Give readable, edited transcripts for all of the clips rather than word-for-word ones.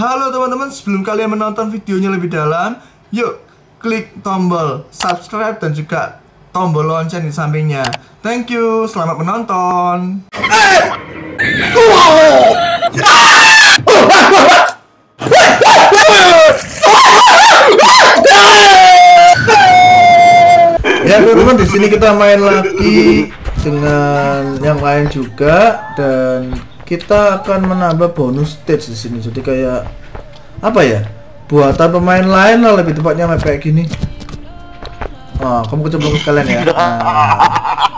Halo teman-teman, sebelum kalian menonton videonya lebih dalam, yuk klik tombol subscribe dan juga tombol lonceng di sampingnya. Thank you, selamat menonton. Ya teman-teman, di sini kita main lagi dengan yang lain juga, dan kita akan menambah bonus stage di sini. Jadi kayak apa ya? Buatan pemain lain lah lebih tepatnya, kayak gini. Oh, kamu kecoba sekalian ya. Nah,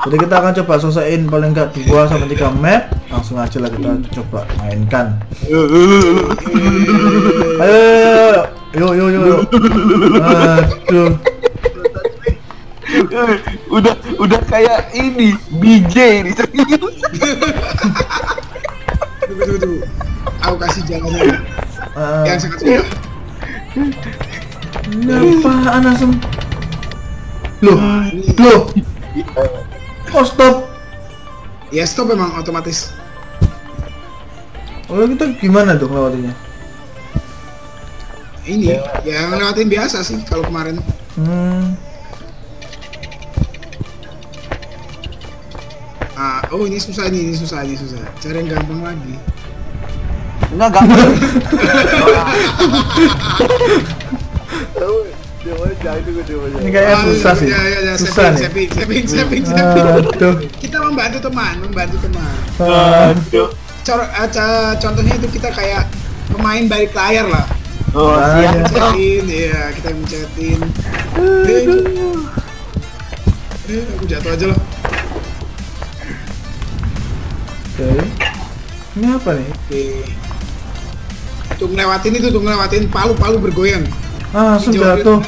jadi kita akan coba selesaiin paling enggak 2 sampai 3 map. Langsung aja lah kita coba mainkan. Ayo, yo. Aduh. Udah kayak ini BJ ini. Tunggu. Aku kasih jalannya yang sangat mudah. Kenapaan asem? Loh. Oh, stop. Ya stop memang otomatis. Kalau kita gimana dong lewatinya? Ini yang lewatin biasa sih kalau kemarin. Oh, ini susah. Cari yang gampang lagi. Enggak gampang. Ini kayaknya susah sih. Susah nih. Kita membantu teman. Aduh. Contohnya itu kita kayak pemain balik layar lah. Oh, siap. Iya, kita mencetin. Aku jatuh aja lah. Ini apa nih? Tuh ngelewatin itu, palu-palu bergoyang. Ah, langsung jatuh.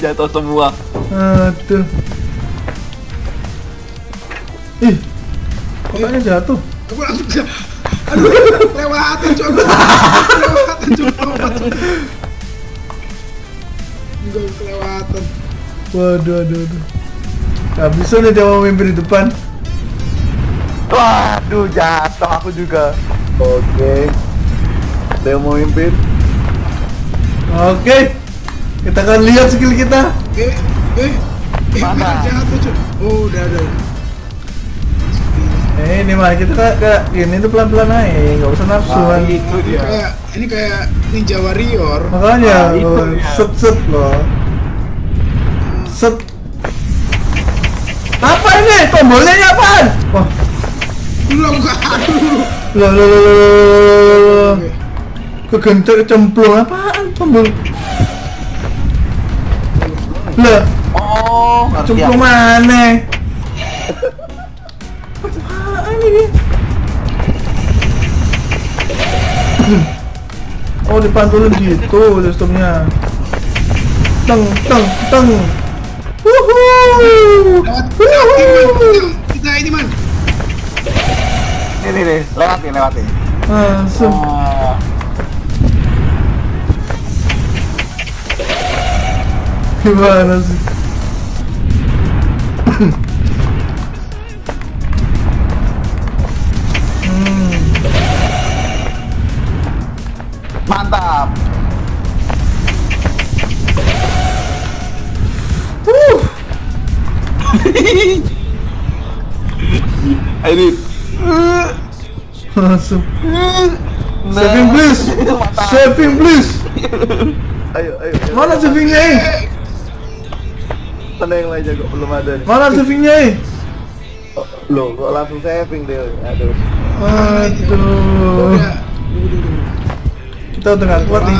Jatuh semua. Aduh. Ih, pokoknya jatuh. Aku langsung jatuh. Aduh, lewatin coba. Enggak kelewatan. Waduh. Gak bisa nih dia mau mimpin di depan. Waduh, jatuh aku juga. Oke. Dia mau mimpin. Oke. Kita akan lihat skill kita. Mana? Jatuh, cuy. Oh, udah. Ini mah kita kayak gini tuh pelan-pelan aja, enggak usah nafsuan. Itu dia. Ini kayak Ninja Warrior. Makanya set loh. Set. Apa ini? Tombolnya apaan? Wah. Loh. Kegencer cemplung apaan tombol? Loh. Oh, cemplung mana? Apaan ini? Oh, dipantulin gitu sistemnya. Teng. Wuhuu. Kita ini man. Nih, lewatin. Langsung. Gimana sih? Mantap. Ini. Saving please. Ayo. Mana savingnya? Tenang lah, jago belum ada. Mana savingnya? Loh, kok langsung saving deh. Aduh. Kita udah nggak kuat nih.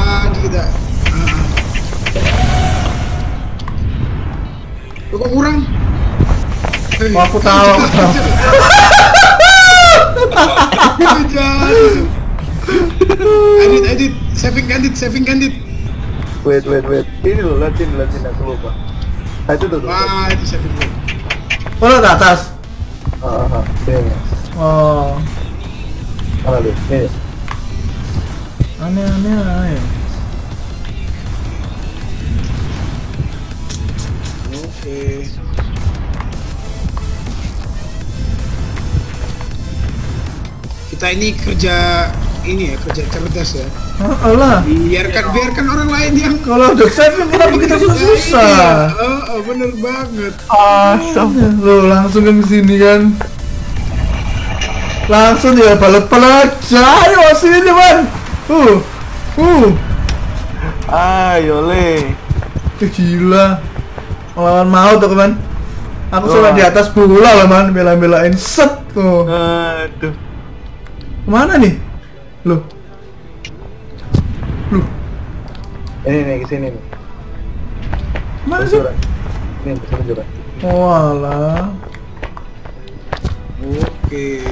Kok kurang? Aku tahu. Edit, saving candid. Wait. Ini loh, latin aku lupa. Itu tuh. Wah, itu saving. Oh, ke atas. Oh. Mana deh? Ini. Aneh. Oke. Kita ini kerja ini ya, kerja cerdas ya. Allah. Biarkan orang lain yang. Kalau udah safe kenapa kita susah? Oh, bener banget. Astaga, lo langsung ke sini kan? Langsung ya balet-balet. Ayo sini man. Ayo le. Gila. Melawan mau tuh teman. Aku sudah di atas bola lah man, bela-belain set tuh. Aduh. Kemana nih? Loh. Loh. Ini nih, kesini nih. Mana sih? Ini kesini juga. Walah. Oke.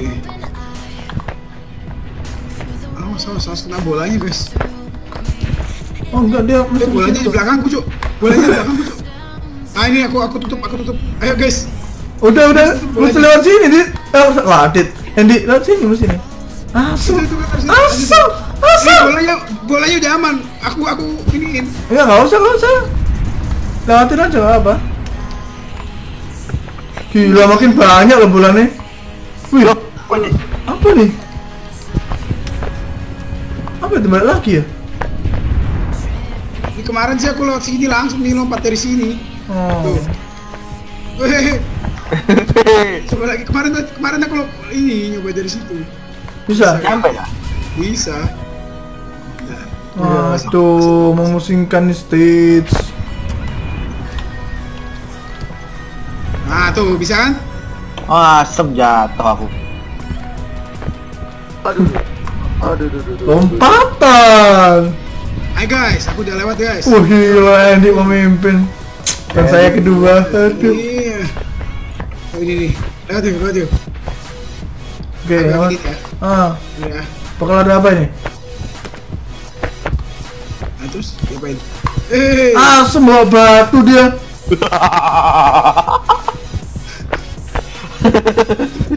Aduh, salah kena bolanya guys. Oh enggak, dia bolanya di belakangku cuk. Bolanya di belakangku cuk. Ah ini aku tutup. Ayo guys. Udah. Mesti lewat sini, Dit. Lah, Dit. Endi, lewat sini, mesti sini. Asal. Bolanya udah aman. Aku iniin. Ya nggak usah. Lewatin aja apa? Gila makin banyak loh bolanya. Wih, apa nih? Apa itu balik lagi ya? Ini kemarin sih aku lewat sini langsung nih lompat dari sini. Oh. Coba lagi kemarin aku ini nyoba dari situ. Bisa? Sampai ya? Bisa. Aduh, memusingkan nih stage. Nah tuh, bisa kan? Asem jatuh aku. Aduh. Lompatan. Hai guys, aku udah lewat guys. Wah gila, Andy memimpin. Dan saya kedua. Aduh. Iya. Ini nih. Lewat yuk. Oke, lewat. Ya. Bakal ada apa ini? Nah, terus ngapain? Semua batu dia.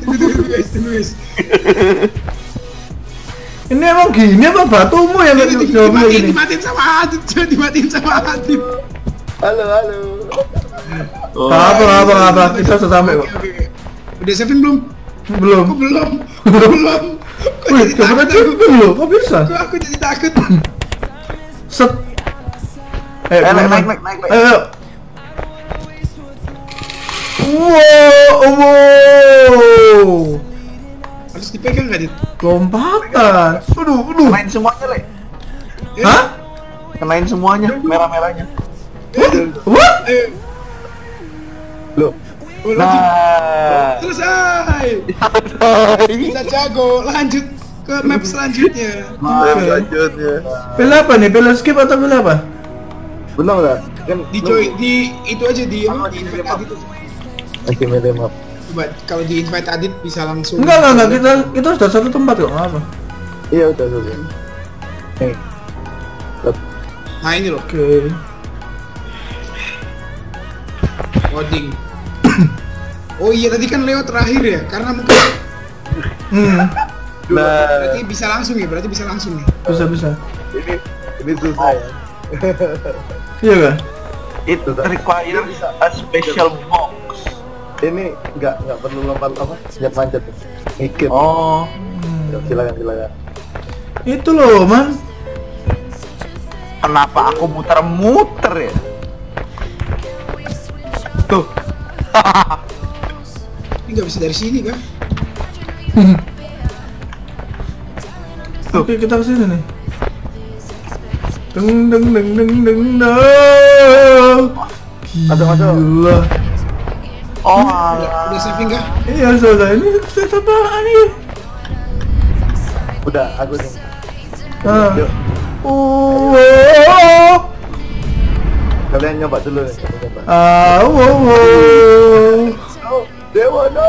Tunggu guys. Ini emang gini apa batumu yang nggak jawab ini? Dimatiin sama Adit. Halo. Apa? Kita sudah sampai kok. Udah saving belum? Belum. Wih, kamu takut loh, kok bisa? Aku jadi takut. Set. Naik. Ayo. Wow. Harus dipegang nggak dit? Lompatan. Aduh. Kenain semuanya le. Hah? Kenain semuanya, merah-merahnya. What? Loh. Nah, selesai. Kita jago, lanjut ke map selanjutnya. Bela apa nih? Bela skip atau bela apa? Belum lah. Kan di itu aja di invite Adit. Oke, map. Coba kalau di invite Adit bisa langsung. Enggak kita sudah satu tempat kok, apa? Iya, udah selesai. Nih. Nah, ini loh. Oke. Coding. Oh iya tadi kan lewat terakhir ya, karena mungkin berarti bisa langsung nih. Bisa. Ini susah ya. Iya kan? Itu require a special box. Ini nggak perlu lompat apa? Sejak manjat. Ngikut. Oh. Silakan. Itu loh man. Kenapa aku muter ya? Tuh. Ini nggak bisa dari sini kan? Oke kita kesini nih. Deng. Gila. Oh udah saving kah? Iya sudah. Ini save apaan ini? Udah aku sih. Kalian nyoba dulu nih. Dewa no.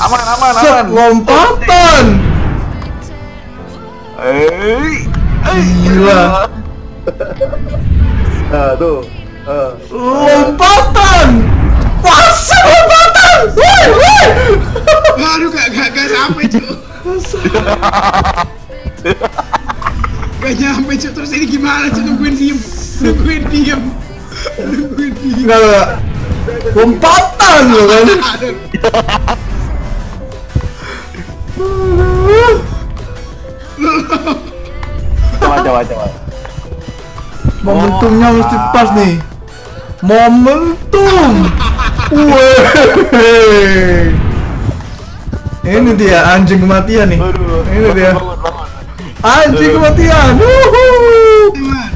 Aman. Lompatan. Gila. Nah tuh. Lompatan. Masa lompatan. Wih. Aduh gak sampai cuy. Gak nyampe cuy, terus ini gimana cuy, nungguin diem enggak lompatan loh kan. coba. Momentumnya mesti pas nih. Momentum. Weh. Ini dia anjing kematian nih. Ini dia. Anjing kematian.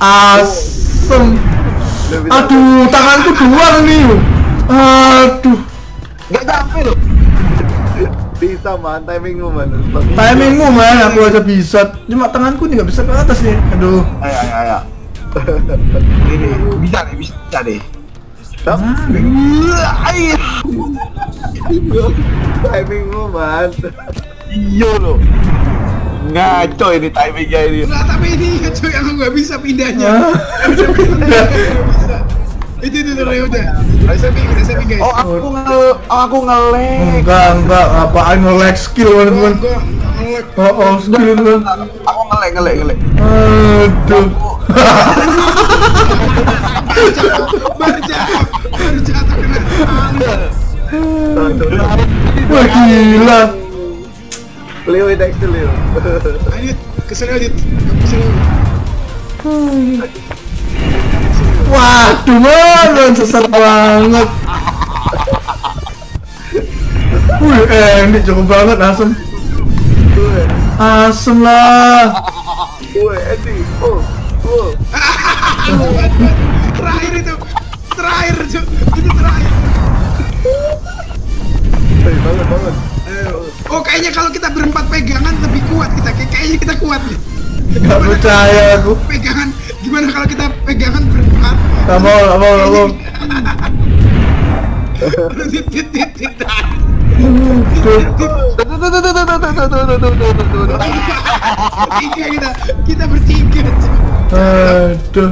Asem. Aduh, tanganku doang nih. Aduh. Enggak sampai loh. Bisa man, timingmu man. Timingmu man, aku aja bisa. Cuma tanganku nih nggak bisa ke atas nih. Aduh. Ayo. Ini bisa deh. Ayo. Timingmu man. Iyo loh. Ngaco ini timingnya ini. Nah tapi ini ngaco, aku nggak bisa pindahnya. Itu udah. Oh aku ngelek. Enggak ngapain ngelek skill teman-teman. Oh skill teman. Aku ngelek. Aduh. Berjatuh kena. Wah gila. Leo itu actually. Lanjut kesana lanjut. Waduh man, sesat banget. Wih, ini cukup banget, asem. Asem lah. Wih, ini, oh. Terakhir itu. Banget. Oh, kayaknya kalau kita berempat pegangan lebih kuat kita. Kayaknya kita kuat nih. Gak percaya aku. Pegangan. Gimana kalau kita pegangan berempat? Gak mau. Kita bertiga. Aduh.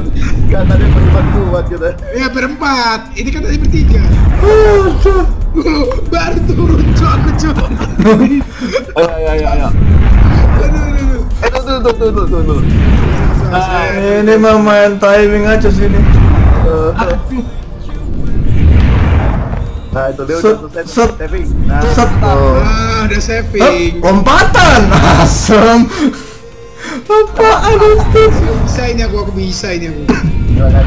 Kan tadi berempat kuat kita. Ya berempat. Ini kan tadi bertiga. Baru turun cok. Ayo. Tuh. Ini mah main timing aja sini. Nah itu dia udah saving. Udah saving. Lompatan, asem. Apaan itu? Bisa ini aku. Gimana?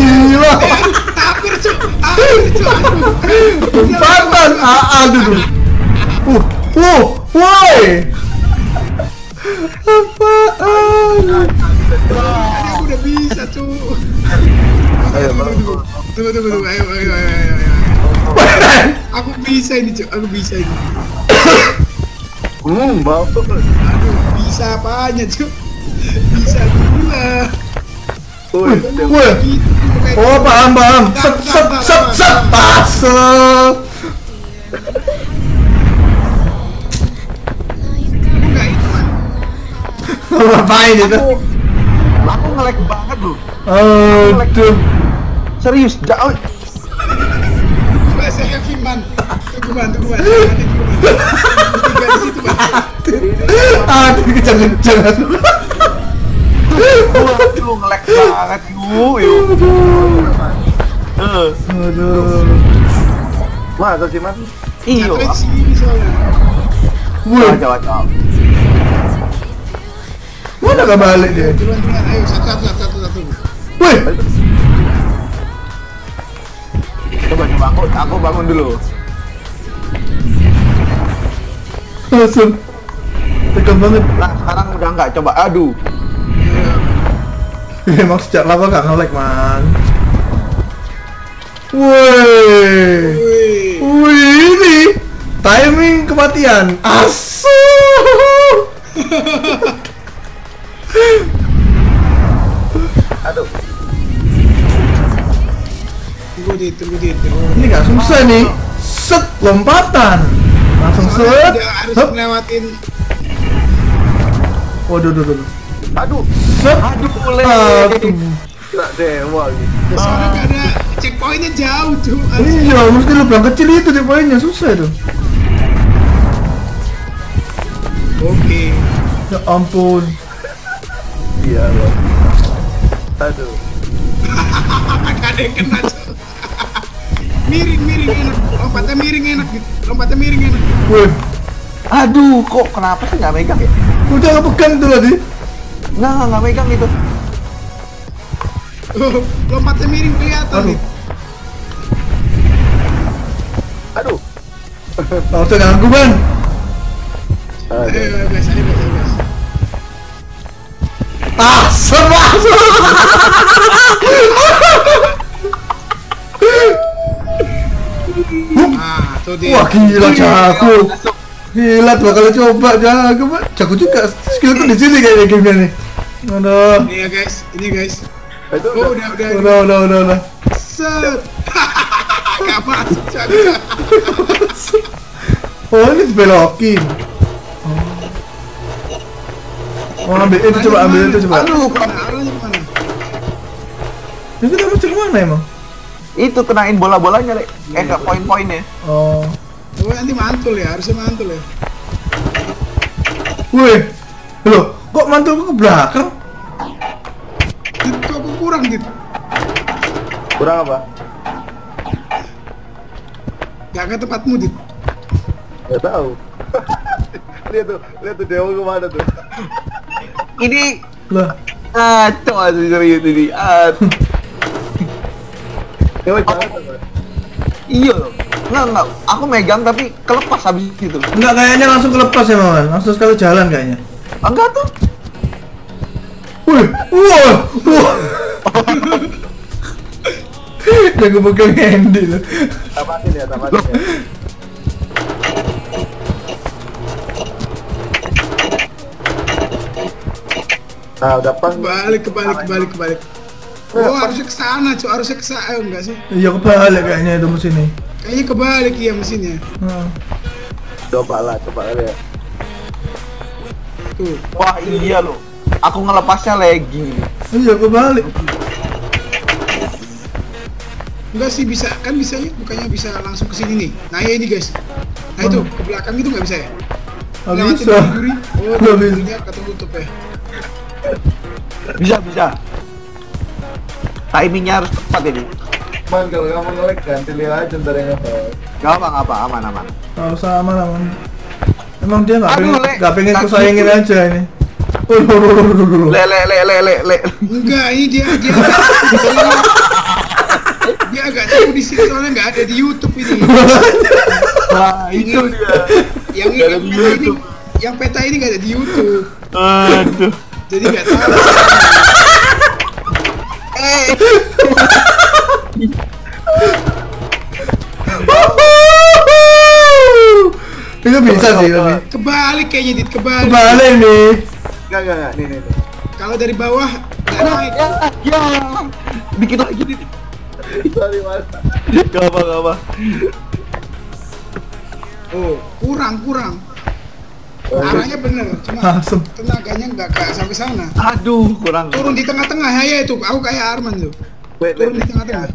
Iya. Tapi cok. Lompatan, aduh. Woi. Apaan? Aku udah bisa cuy. Ayo. Aku bisa ini cuy. Bapak. Aduh, bisa apanya cuy? Bisa gula. Woi. Oh, paham. Set. Pasel. Ngapain itu? Aku ngelag banget loh. Aduh. Serius, jauh. Saya yakin man. Tunggu man. Tiga di situ man. Aduh, kejang-kejang. Lu ngelag banget lu. Aduh. Masa sih man? Iya. Wah. Mana gak balik dia? Ayo, satu. Wih! Coba aku bangun dulu. Langsung tegang banget. Nah, sekarang udah enggak, coba, aduh. Emang sejak lama gak nge-lag, man. Wih, ini timing kematian. Asuh! Aduh. Tunggu di. Ini gak susah nih. Set lompatan. Langsung set. Harus lewatin. Waduh. Aduh. Set. Aduh boleh. Enggak dewa gitu. Soalnya gak ada checkpointnya jauh tuh. Iya, mesti lebih kecil itu checkpointnya susah itu. Oke. Ya ampun. Iya loh. Aduh. Kadang kena. Miring enak. Lompatnya miring enak gitu. Wih. Aduh, kok kenapa sih nggak megang ya? Udah kepegang itu tadi. Nah, nggak pegang itu. Lompatnya miring kelihatan. Aduh. Nih. Aduh. Harusnya nganggu, Bang. Biasa. Ah, wah gila jago. Gila bakal coba jago, Pak. Jago juga skillku di sini kayaknya game-nya nih. Aduh. Ini ya guys, Itu udah. Set. Enggak masuk jago. Oh, ini belokin. Oh, ambil itu coba, Aduh, arahnya kemana? Ini kita harus kemana emang? Itu kenain bola-bolanya, Lek. Enggak poin-poinnya. Oh. Gue nanti mantul ya, harusnya mantul ya. Wih. Loh, kok mantul ke belakang? Itu aku kurang gitu. Kurang apa? Gak ke tempatmu, Dit. Gak tahu. Lihat tuh Dewo kemana tuh. Ini lah. Coba serius ini. Iya loh, enggak, aku megang tapi kelepas habis gitu. Enggak, kayaknya langsung kelepas ya Maman, langsung sekali jalan kayaknya. Enggak tuh. Wih, wah. Jago pegang Andy loh. Tapatin ya. Nah, udah pas. Balik. Oh, harusnya ke sana, Cuk. Harusnya ke sana, enggak sih? Iya, kebalik kayaknya itu mesinnya. Kayaknya kebalik ya mesinnya. Heeh. Coba lah ya. Tuh. Wah, iya loh. Aku ngelepasnya lagi. Iya, kebalik. Enggak sih bisa, kan bisanya bukannya bisa langsung ke sini nih. Nah, ya ini, guys. Nah, itu ke belakang itu enggak bisa ya? Enggak bisa. Oh, enggak bisa. Ketutup ya. Bisa. Timingnya harus tepat ini. Man, kalau kamu ngelag ganti lihat aja ntar yang apa. Gak apa, aman. Harus aman. Emang dia nggak pengen aku sayangin aja ini. Le. Enggak, ini dia. Dia agak jauh di sini soalnya nggak ada di YouTube ini. Wah, itu dia. Yang peta ini nggak ada di YouTube. Aduh. Jadi nggak tahu. Itu bisa sih, tapi kebalik kayaknya, Dit. Kebalik nih. Enggak. Nih. Kalau dari bawah naik. Ya. Dikit lagi, Dit. Sorry, Mas. Gak apa. Oh, kurang. Arahnya bener, cuma tenaganya nggak sampai sana. Aduh, kurang. Turun di tengah-tengah ya itu. Aku kayak Arman tuh. Turun di tengah-tengah.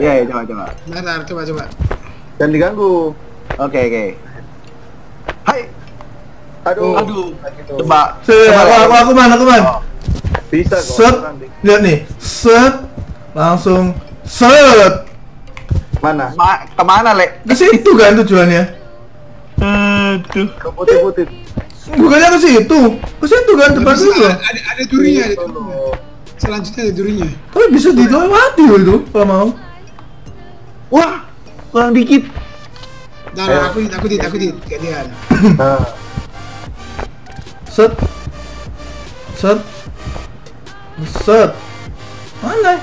Ya, coba. Bentar, coba. Jangan diganggu. Oke. Hai. Aduh. Coba. Aku mana? Bisa kok. Set. Lihat nih. Set. Langsung set. Mana? Kemana, Lek? Ke situ kan tujuannya. Aduh, keputih. Bukannya ke situ kan depan dulu. Ada durinya. Selanjutnya ada durinya. Tapi bisa dilewati loh itu, kalau mau. Wah, kurang dikit. Nah, aku dit. Gantian. Set. Mana?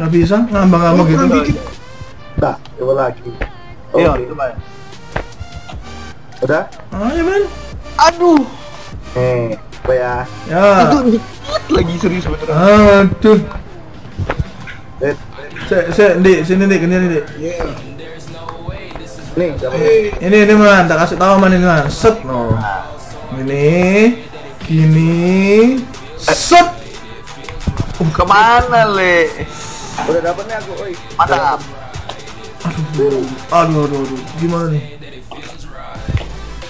Nggak bisa, ngambang-ngambang gitu. Nah, coba lagi. Iya, coba. Udah? Ayo, men. Aduh. Apa ya? Ya. Itu dikit lagi serius beneran. Aduh. Dik, sini Dik, gini Dik. Iya. Nih, ini Man, tak kasih tahu Man ini Man. Set. Oh. Gini. Set. Kemana, Le? Udah dapet nih aku, oi. Mantap. Aduh. Gimana nih?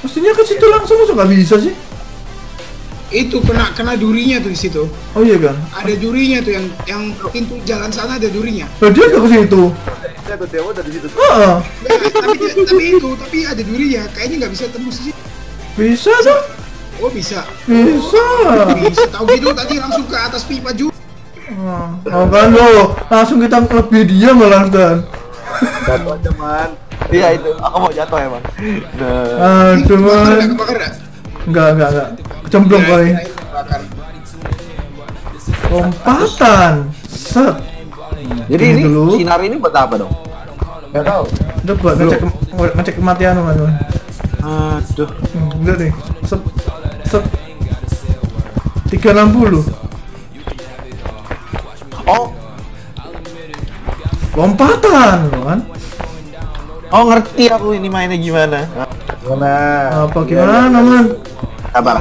Mestinya ke situ langsung, nggak bisa sih. Itu kena durinya tuh di situ. Oh iya kan? Ada durinya tuh yang pintu jalan sana ada durinya. Nah, dia nggak ke situ. Dia ke Dewa dari situ. Heeh. Tapi ada durinya, kayaknya nggak bisa tembus sih. Bisa tuh. Oh bisa. Bisa. Bisa. Tahu gitu tadi langsung ke atas pipa juga. Oh kan lo, langsung kita lebih dia malah dan. Jatuh teman. Iya itu, aku mau jatuh emang. Nah, cuman. Enggak. Kecemplung kali. Lompatan. Set. Jadi ini sinar ini buat apa dong? Enggak tahu. Udah buat ngecek kematian teman-teman. Aduh, enggak deh. Set 360. Oh, lompatan kan? Oh ngerti aku ini mainnya gimana? Gimana man? Sabar.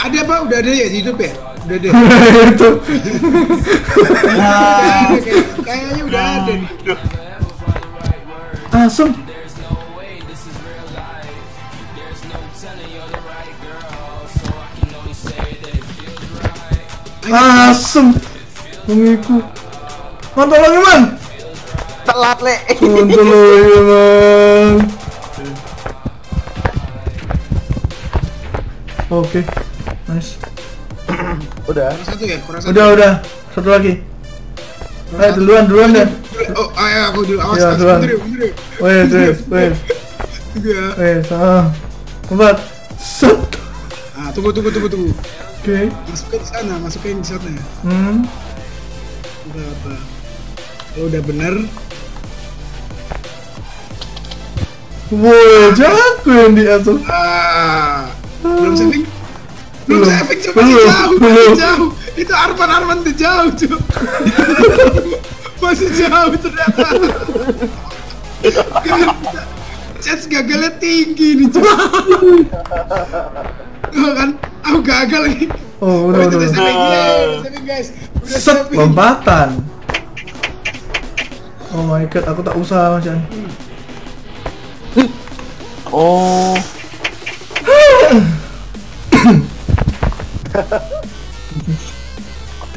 Ada apa? Udah ada ya di YouTube ya? Udah deh. Itu. Nah, kayaknya udah ada nih. Asem. Asem mengiku mantap lagi man telat le mantap lagi man. Oke nice. Udah satu ya? Udah satu lagi. Ayo duluan deh. Oh ayo aku dulu awas ya, duluan. Wait kembat set. Ah tunggu okay. Masukin di sana. Berapa? Oh, udah bener. Wow, jago yang di atas. Belum saving? Belum saving, coba jauh. Itu Arman jauh, cuy. Masih jauh ternyata. Chance gagalnya tinggi nih, cuy. Tuh kan, aku gagal lagi. Oh, udah saving guys. Set lompatan. Oh my god, aku tak usah macam. Oh.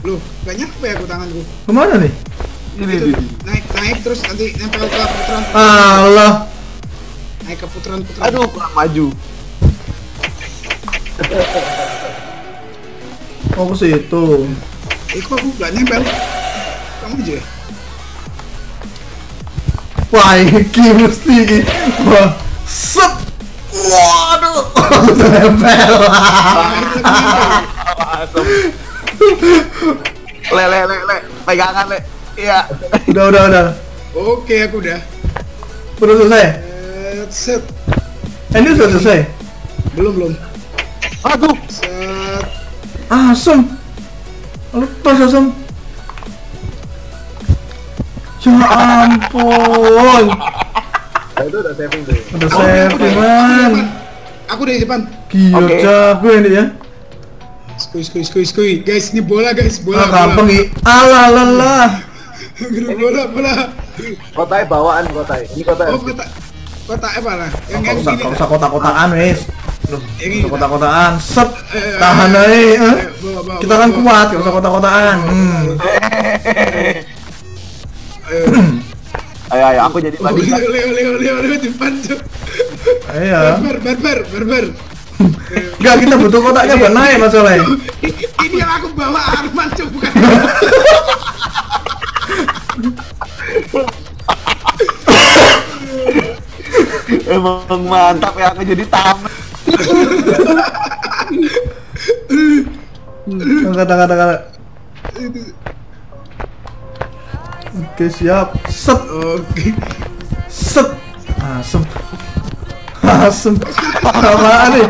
Loh, gak nyampe aku tanganku. Kemana nih? Ini. Naik terus nanti nempel ke putaran. Allah. Naik ke putaran. Aduh, kurang maju. Oh, ke situ. Kok aku gak nempel? Kamu aja. Wah, ini mesti. Wah, set. Waduh, aku nempel. Le. Pegangan, le. Iya. Udah. Oke, aku udah. Udah selesai? Set. Ini sudah selesai? Belum. Aduh. Set. Asem. Lepas asam. Ya ampun. Itu udah saving tuh. Udah saving man. Aku dari depan. Gila jago ini ya. Skui. Guys ini bola guys. Bola. Gampang nih. Alah. Bola. Kotai bawaan kotai. Ini kotai. Oh kotai apa lah? Yang ini. Gak usah kotak-kotakan wes. Ini kota-kotaan, set, tahan aja. Kita kan kuat, gak usah kota-kotaan. Ayo, aku jadi tadi. Leo, depan tuh. Ayo. Barbar. Enggak, kita butuh kotaknya buat naik masalahnya. Ini yang aku bawa Arman tuh, bukan. Emang mantap ya, aku jadi tamat. Kata-kata. Oke siap. Set. Oke. Set. Asem. Salah nih.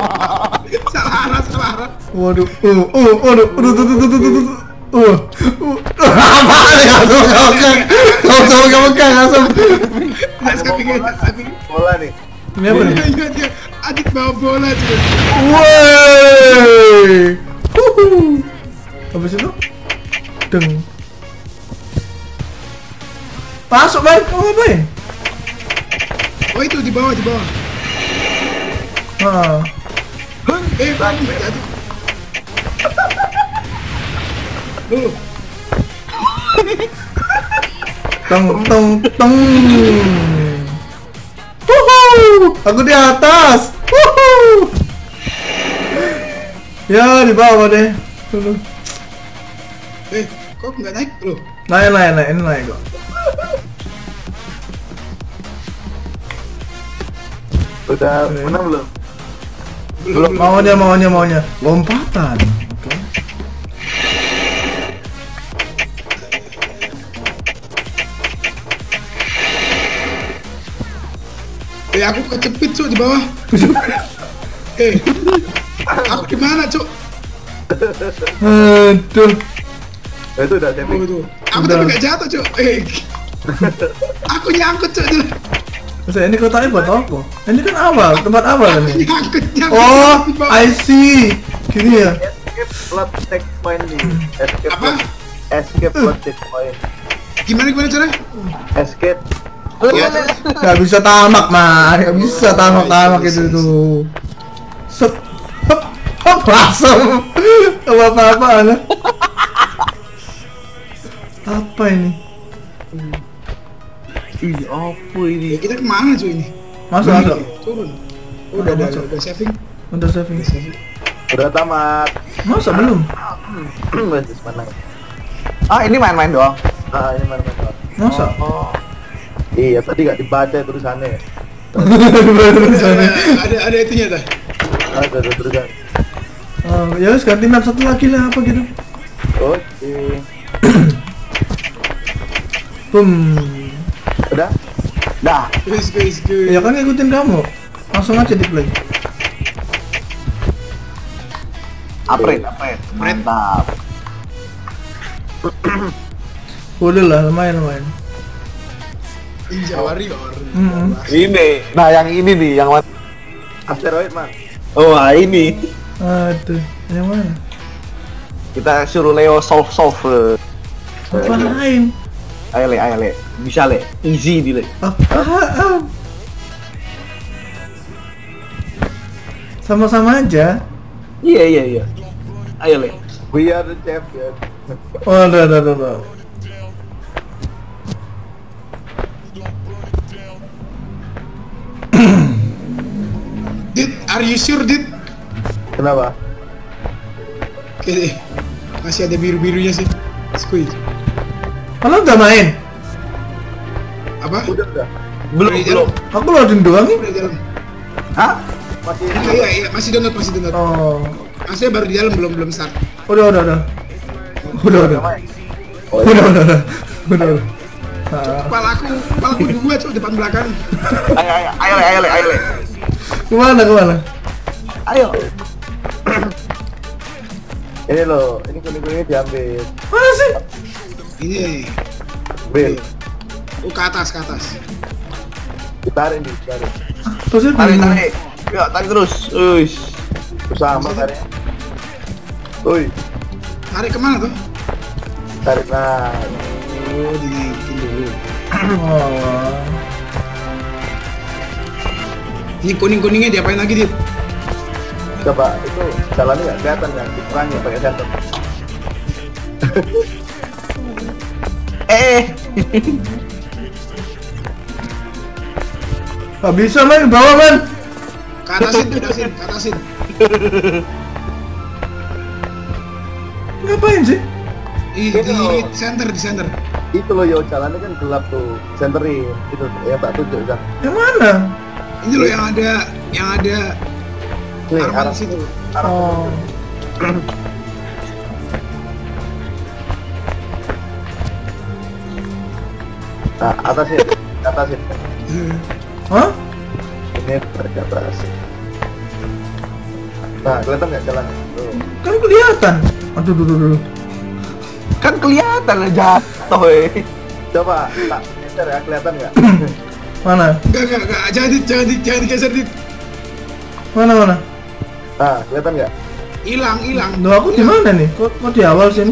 Salah arah. Waduh. Waduh. Adik bawa bola juga. Wey, habis itu, deng. Masuk baik, kamu apa? Oh itu di bawah. Bang, jatuh. Lu. Teng. Aku di atas. Ya di bawah deh. Tuh. Eh, kok nggak naik bro? Naik, ini naik kok. Udah menang belum? Belum. Maunya lompatan. Oke. Eh, aku kejepit cuk di bawah. Eh, aku gimana cuk? Aduh. Itu udah sampai. Aku tapi nggak jatuh cuk. Eh, aku nyangkut cuk. Ini kotaknya buat apa? Ini kan awal, tempat awal ini. Oh, I see. Gini ya. Escape plot checkpoint nih. Apa? Escape plot checkpoint. Gimana caranya? Escape. Gak bisa tamak man, gak bisa tamak itu tuh. Set, hop, hop, langsung. Apa-apaan lah. Apa ini? Ini apa ini? Kita kemana cuy ini? Masuk. Turun. Udah saving. Udah tamat. Masa belum? Bagus menang. Ah ini main-main doang. Masa? Iya tadi nggak dibaca tulisannya. Ada itunya dah. Ada tulisan. Ya harus ganti map satu lagi lah apa gitu? Oke. Udah? Dah. Guys. Ya kan ngikutin kamu. Langsung aja di play. Upgrade. Mantap. Udah lah, lumayan. Ninja Warrior. Ini. Nah, yang ini nih, yang asteroid, man. Oh, ini. Aduh, yang mana? Kita suruh Leo solve. Apa lain? Ayo le, bisa le, easy di le. Apaan? Sama-sama aja. Iya. Ayo le. We are the champion. Oh, no. Dit, are you sure dit? Kenapa? Oke deh, masih ada biru-birunya sih. Squeeze. Kalau udah main? Apa? Udah. Belum. Aku loading doang nih. Hah? Masih. Iya, masih download. Oh. Masih baru di dalam, belum start. Udah. Kepala aku dua cok depan belakang. Ayo. Kemana? Ayo. Ini loh, ini kuning-kuningnya diambil. Mana sih? Ini bel. Ke atas. Ditarik. Tarik. Ya, tarik terus. Uish. Bersama tarik. Oi. Tarik kemana tuh? Tarik lah. Oh, dinaikin dulu. Oh. Ini kuning-kuningnya diapain lagi, Dit? Coba itu jalannya nggak kelihatan kan? Diperangi pakai jantung. Gak bisa man, bawa man. Ke atasin. Ngapain sih? Di center. Itu loh yo, jalannya kan gelap tuh. Centerin, itu ya tak tunjuk kan. Yang mana? Ini loh yang ada arah situ. Oh. Nah, atasin. Hah? Ini ke atas. Nah, kelihatan nggak jalan? Tuh. Kan kelihatan. Aduh, dulu. Kan kelihatan lah jatuh. Coba, tak geser ya, kelihatan nggak? Mana? Nggak. Jangan digeser dit. Mana? Nah, kelihatan nggak? Hilang. Duh, aku di mana nih? Kok di awal sini?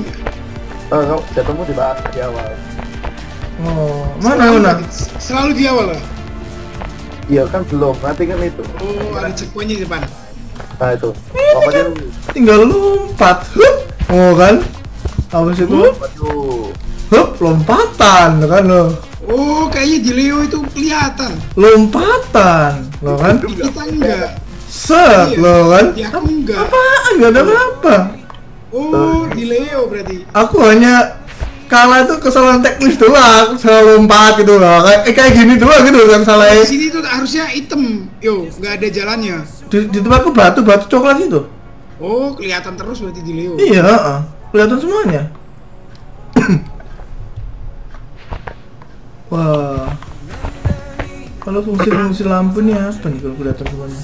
Oh, jatuhmu di awal. Oh, mana? Selalu di awal lah. Iya kan belum, nanti kan itu. Oh, ada checkpointnya di depan. Nah itu. Pokoknya tinggal lompat. Oh kan? Abis itu. Hup, lompatan kan lo. Oh, kayaknya di Leo itu kelihatan. Lompatan, lo kan? Kita enggak. Rusak loh kan? Ya aku enggak. Apaan? Gak ada apa? Oh, di Leo berarti. Aku hanya kalah tuh kesalahan teknis doang, salah lompat gitu loh. Kayak gini doang gitu kan salahnya. Di sini tuh harusnya item. Yo, enggak ada jalannya. Di tempatku batu-batu coklat itu. Oh, kelihatan terus berarti di Leo. Iya, kelihatan semuanya. Wah. Kalau fungsi-fungsi lampu nih apa nih kalau kelihatan semuanya?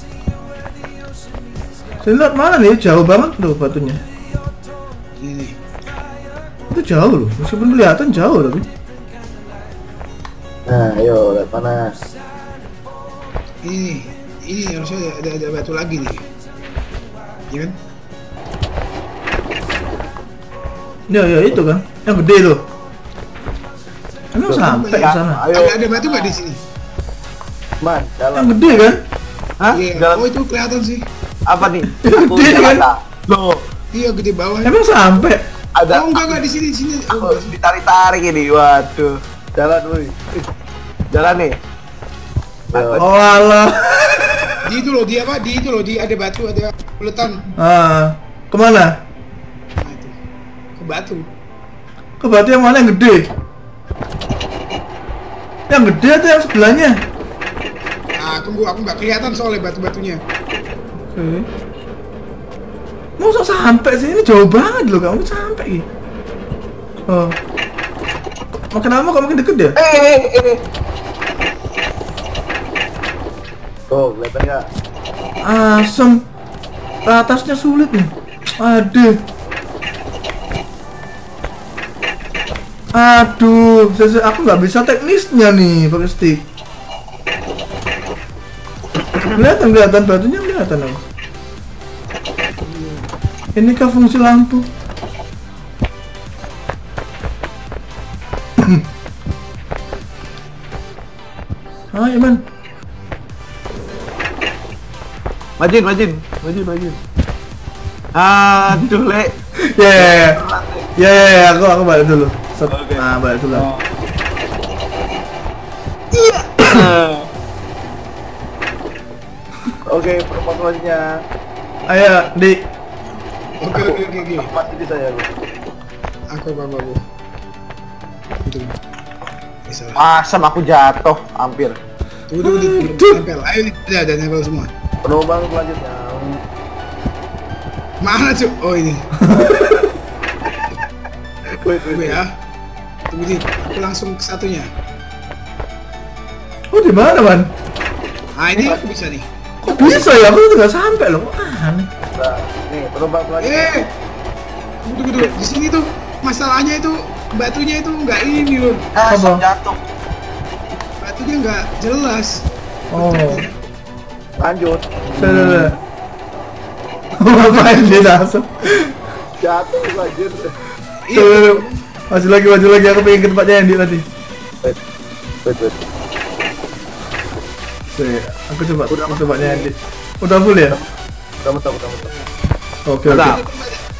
Saya lihat mana nih, jauh banget loh batunya. Ini. Itu jauh loh, meskipun kelihatan jauh tapi. Nah, ayo lihat panas. Ini harusnya ada batu lagi nih. Iya kan? Ya itu kan, yang gede loh. Emang sampai ke sana. Ada batu nggak di sini? Man, dalam. Yang gede kan? Hah? Yeah. Oh itu kelihatan sih. Apa nih? Gede kan? Loh. Iya gede bawah. Emang sampai? Ada. Oh enggak di sini Aku ditarik-tarik ini. Waduh. Jalan woi. Jalan nih. Oh Allah. Di itu loh, di ada batu, ada peletan. Kemana? Ke batu. Ke batu yang mana yang gede? Yang gede atau yang sebelahnya? Nah, tunggu, aku nggak kelihatan soalnya batu-batunya. Oke. Masa sampai sini? Ini jauh banget loh, kamu sampai. Oh. Makin lama kok makin deket ya? Oh, kelihatan nggak? Asem. Atasnya sulit nih. Aduh, aku nggak bisa teknisnya nih pakai stick. Kelihatan batunya kelihatan loh. Ini kah fungsi lampu? Ayo man. Majin. Aduh, le. Yeah, aku balik dulu. Okay. Nah, balik dulu. Iya. Oke, performanya. Ayo, Di. Oke. Masih bisa ya, Bu. Aku bangga, Bu. Bisa. Asam aku jatuh, hampir. Tuh, tempel. Ayo, ada tempel semua. Perlombaan selanjutnya. Mana cuy? Oh ini. Wait ya. Tunggu sih, aku langsung ke satunya. Oh di mana man? Ah ini aku bisa nih. Kok bisa ya? Aku tuh nggak sampai loh. Aneh. Nah, nih perlombaan lagi. Tunggu. Di sini tuh masalahnya itu batunya itu nggak ini loh. Jatuh. Batunya nggak jelas. Oh. Lanjut. Ngapain dia langsung jatuh lagi. Tuh, maju lagi aku pengen ke tempatnya yang di tadi. Wait. Aku coba tempatnya yang di. Udah full ya? Udah. Oke.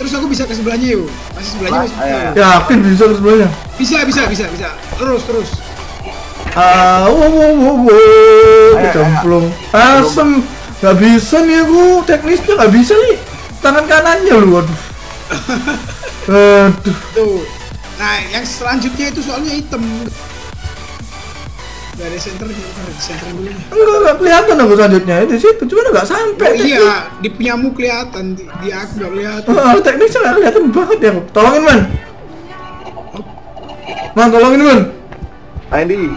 Terus aku bisa ke sebelahnya yuk. Masih sebelahnya. Yakin bisa ke sebelahnya? Bisa. Terus. Kecemplung. Asem. Gak bisa nih aku, teknisnya gak bisa nih. Tangan kanannya lu, aduh. Tuh. Nah, yang selanjutnya itu soalnya hitam. Gak ada senternya, dulu. Enggak kelihatan aku selanjutnya, di situ, cuma gak sampai. Iya, di penyamu kelihatan, di aku gak kelihatan. Teknisnya gak kelihatan banget ya, tolongin man. Man, tolongin man. Andy,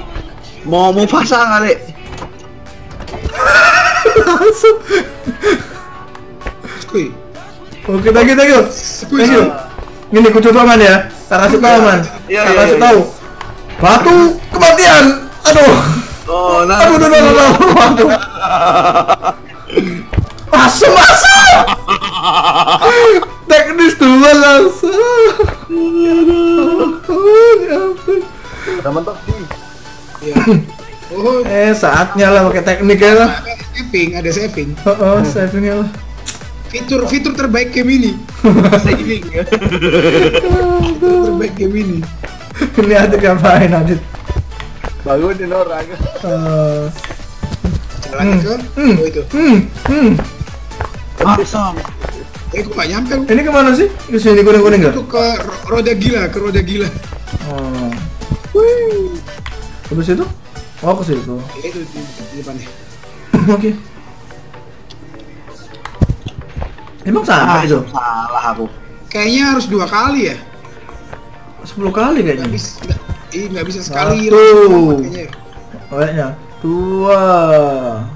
mau pasang kali. Skui. Oke, thank you. Skui. Ini ku coba man ya. Tak kasih tahu. Batu kematian. Aduh. Oh, nah. Aduh. Masuk. Teknis dua langsung. Teman toh. Iya. Saatnya lah pakai teknik ya lah. Ada saving. Savingnya lah. Fitur terbaik game ini. Saving. Terbaik game ini. Lihat ngapain Adit. Bangunin orang. Jalan ke. Oh itu. Pasang. Tapi kok gak nyampe? Ini kemana sih? Kesini kuning-kuning gak? Itu ke roda gila, ke roda gila. Oh. Wih. Habis itu? Oh, ke situ. Itu di depannya. Oke. Emang salah itu? Salah aku. Kayaknya harus 2 kali ya? 10 kali kayaknya. Nggak bisa sekali. 1, 2, 3.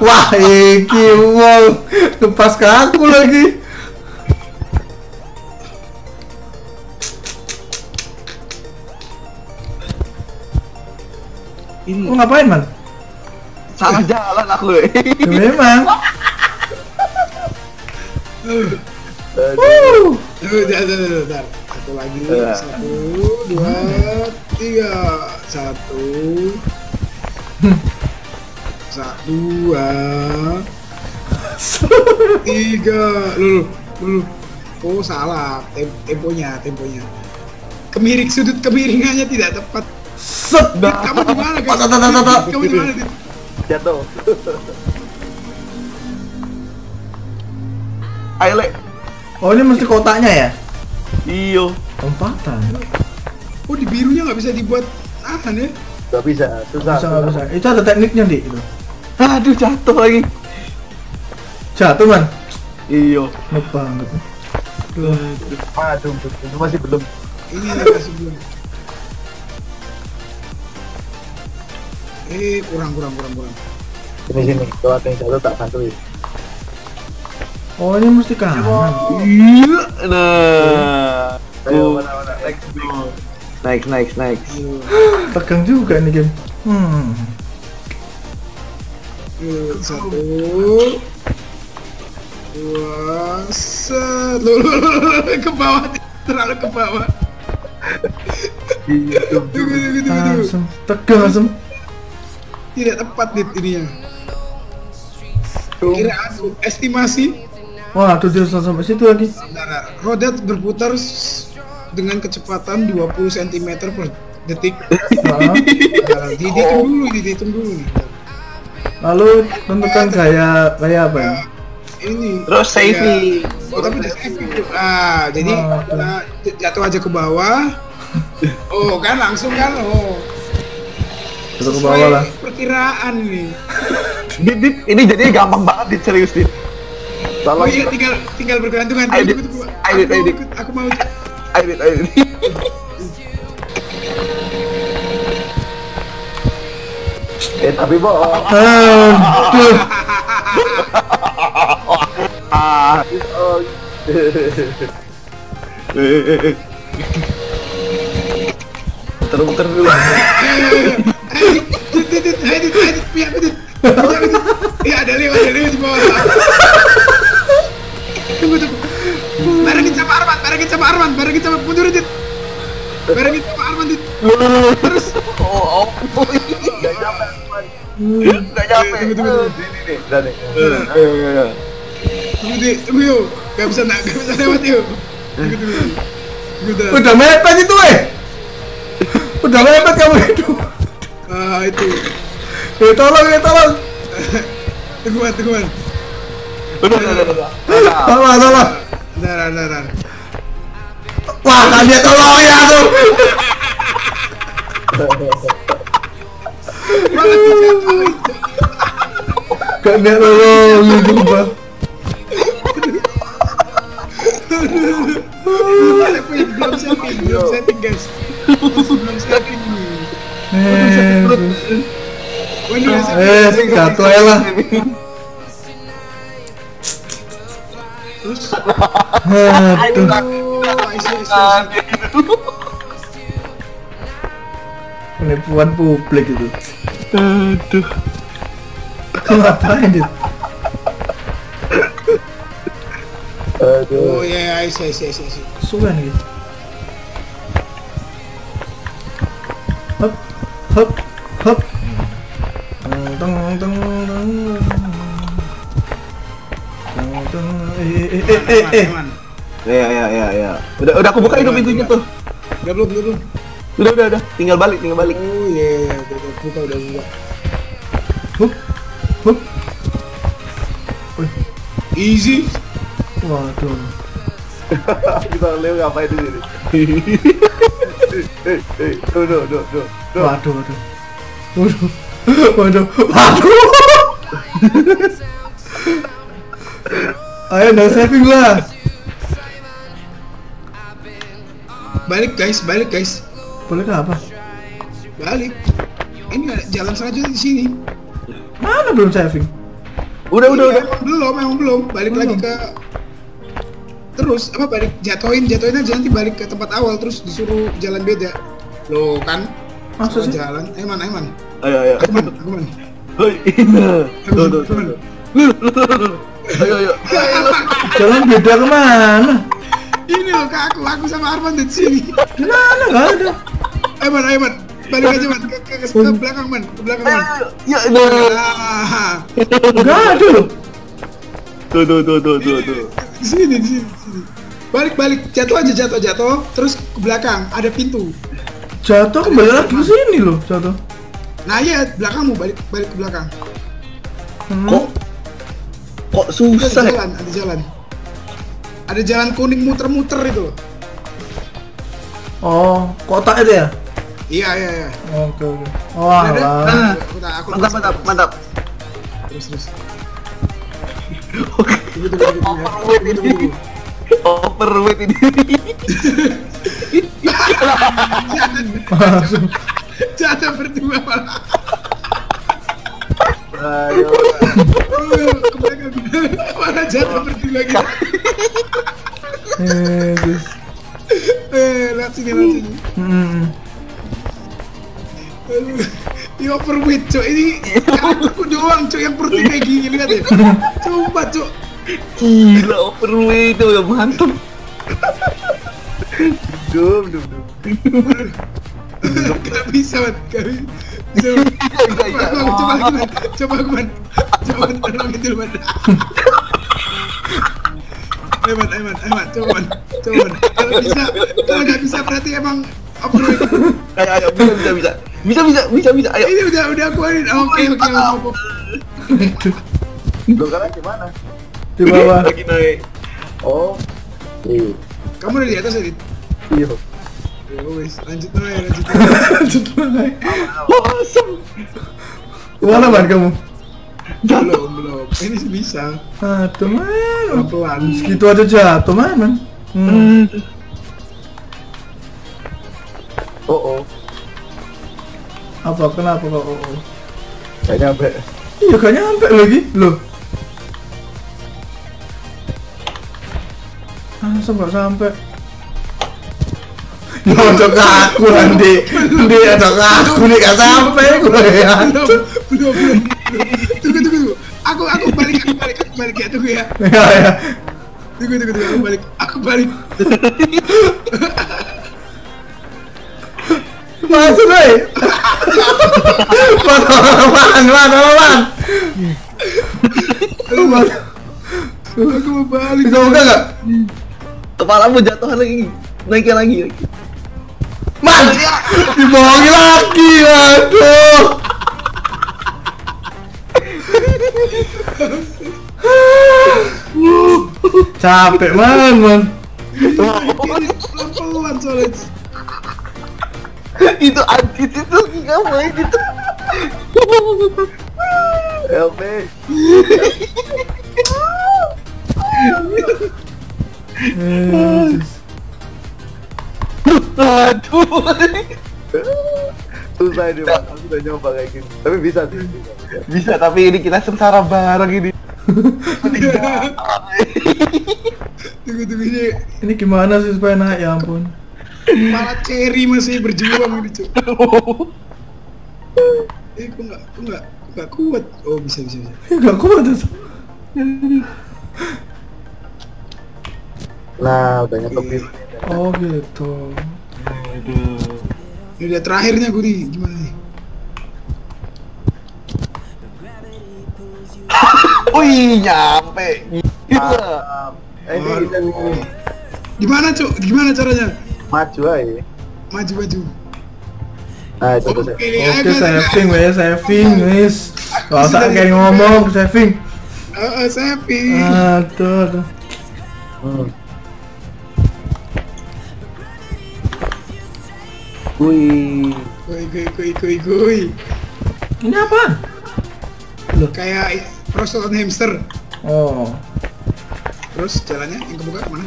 Wah, iki wow, lepas ke aku lagi. Ini oh, ngapain man? Salah jalan aku. Memang. Bentar. Satu lagi. 1, 2, 3. 1, 2, 3. Lulu. Oh salah. Temponya. Kemiring, sudut kemiringannya tidak tepat. Set. Kamu di mana? Kamu di mana? Jatuh. Ayo Le. Oh ini mesti kotaknya ya? Iyo. Lompatan. Oh di birunya nggak bisa dibuat tahan ya? Nggak bisa, susah. Itu ada tekniknya di itu. Aduh jatuh lagi. Jatuh man? Iyo. Ngebanget. Aduh, itu masih belum. Ini masih belum. Kurang. Sini. Coba yang jatuh tak bantuin. Oh ini mesti kanan. Iya. Nah. Ayo, naik. Tegang juga ini game. 1, 2, set. Ke bawah, terlalu ke bawah. Tunggu. Tegang langsung. Tidak tepat di ininya. Kira aku estimasi. Wah, tuh dia sampai situ lagi. Roda berputar dengan kecepatan 20 cm per detik. Dihitung dulu. Lalu tentukan gaya apa ya? Ini. Terus safety. Oh, tapi udah safety. Jadi jatuh aja ke bawah. Oh, kan langsung kan. Oh. Jatuh ke bawah lah. Perkiraan nih. Dit, ini jadinya gampang banget, Dit, serius, Dit. Oh iya, tinggal bergantungan. Aku mau. Tapi bohong. Aduh. Puter dulu. Iya, ada lewat di bawah. Tunggu. Barengin sama Arman, mundur Dit. Barengin sama Arman Dit. Terus. Oh. Enggak nyampe. Ini. Udah nih. Ayo. Tunggu. Enggak bisa lewat yuk. Tunggu. Udah mepet itu, Udah mepet kamu itu. Ah, itu. Tolong. Tungguan. Udah. Wah, kan dia tolong ya tuh. Gak tolong, gitu bang. Belum setting guys. Jatuh ya lah. Terus penipuan publik itu. Aduh. Ngapain dia? Aduh. Oh ya, iya. Sugan gitu. Hop. Teng. Ya. Udah aku buka itu pintunya tuh. Belum. Udah. Tinggal balik. Oh iya, udah buka. Whoop. Whoop. Easy. Waduh. Kita Leo ngapain di sini? Hei. Duh. Waduh. Ayo udah saving lah. Balik guys. Boleh ke apa? Balik. Ini ada jalan selanjutnya di sini. Mana belum saving? Udah. Belum. Balik lagi ke terus apa balik jatohin aja nanti balik ke tempat awal terus disuruh jalan beda. Loh kan? Maksudnya jalan. Eman. Ayo. Eman. Hoi. Tuh. Ayo. Jalan beda kemana? Ini loh kak, aku sama Arman di sini. Gimana? Gak ada. Eman. Balik aja man, ke belakang man, Ya, gak ada loh. Tuh. Di sini. Balik, jatuh aja. Terus ke belakang, ada pintu. Jatuh kembali lagi ke sini loh, jatuh. Nah ya, belakangmu balik ke belakang. Kok susah? Ada jalan kuning muter-muter itu. Oh, kotak itu ya? Iya. Oke. Wah. Mantap. Terus. Oke. Overweight ini. Jatuh berdua malah. Ayo. Malah jatuh berdua lagi. Lihat sini. Yo perwit cok, ini aku doang cok yang perutnya kayak gini, lihat ya. Coba cok. Gila overweight itu udah mantap. Dum. Gak bisa man, Coba aku man. Ayo man. Kalau gak bisa berarti emang overweight. Ayo, bisa. Ayo. Ini udah akuarin. Oke. Belok ke mana? Di bawah. Lagi naik. Oh. Iya. Kamu udah di atas ya, Dit? Iya. Wes, lanjut naik. Awesome. Mana ban kamu? Belum. Ini bisa. Aduh, man. Pelan. Segitu aja jatuh, man. Oh. Apa kenapa kok? Oh. Kayaknya nyampe lagi. Loh. Langsung gak sampai. Nyocok aku nanti. Nyocok aku nih gak sampai gue ya. Belum. Tunggu. Aku balik ya, tunggu ya. Iya. Tunggu, aku balik. Masuk doi. Mana. Aku mau balik. Bisa buka gak? Kepalamu jatuhan lagi. Naiknya lagi. Man! Dibohongi lagi, aduh. Capek man. Pelan-pelan soalnya. Itu adit itu ngapain gitu? LP. Aduh. Susah ini bang, aku udah nyoba kayak gini. Tapi bisa sih. Bisa, tapi ini kita sengsara bareng ini. Tunggu ini gimana sih supaya naik, ya ampun. Malah Cherry masih berjuang gitu. Aku nggak kuat. Oh bisa. Nggak kuat tuh. Nah udah nyetop nih. Oh gitu. Ini udah terakhirnya gue nih, gimana nih? Wih nyampe. Ini. Gimana cuk? Gimana caranya? Maju aja. Maju. Ay, ito ba? Okay, Saving, weh, Saving, wis. Kalau tak kayak ngomong, Saving. Oo, Saving. Aduh, Kuy. Kuy. Ini apa? Loh, kayak prosotan hamster. Oh. Terus jalannya yang kebuka mana?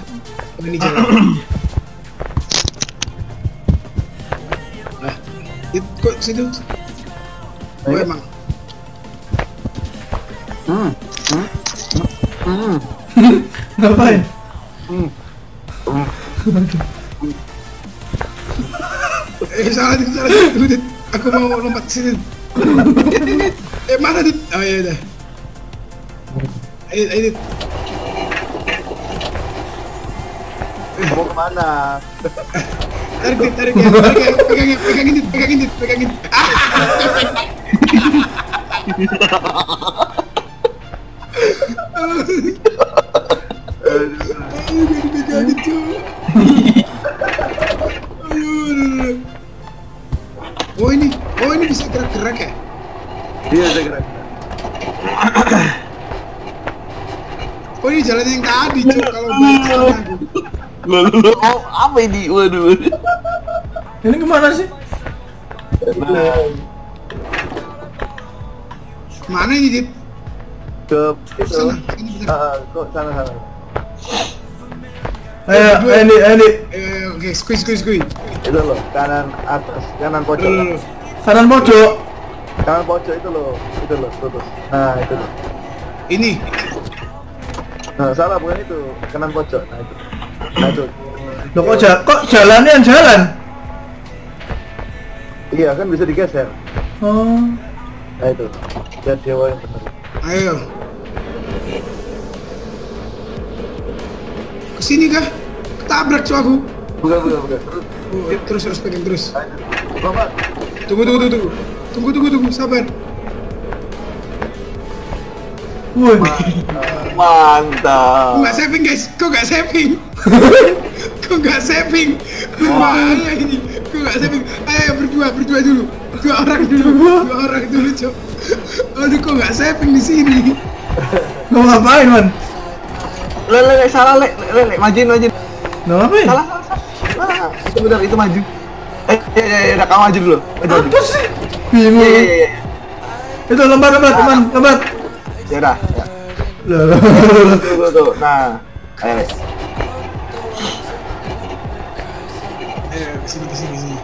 Ini jalan. Nah, itu kok situ? Gue emang. Ngapain? Salah dit. Aku mau lompat sini. Mana dit? Oh ya udah. Ayo dit. Mau kemana? Tarik, pegangin. Oh ini bisa gerak-gerak ya? Iya bisa gerak. Oh ini jalan yang tadi cuy kalau gue. Lalu oh, apa ini? Waduh. Ini kemana sih? Mana ini, Dit? Ke sana. Kok sana. Ayo, Andi. Oke, squeeze. Itu loh, kanan atas, kanan pojok. Kanan pojok itu loh, terus. Nah, itu loh. Ini. Nah, salah bukan itu, kanan pojok. Nah, itu. Loh kok jalannya yang jalan? Iya kan bisa digeser. Oh. Nah itu biar dewa yang bener. Ayo kesini kah? Ketabrak cu aku. Bukan terus pengen terus. Bapak tunggu sabar. Woi mantap. Kok nggak saving guys? Mana ini? Kok nggak saving? Ayo berdua dulu. Dua orang dulu cok. Aduh kok nggak saving di sini? Mau ngapain man? Lele salah lele majuin. Ngapain? Salah. Sebentar itu maju. Ya kamu maju dulu. Apa sih? Bingung. Itu lembat. Ya dah. Tuh. Nah, ayo. Kesini.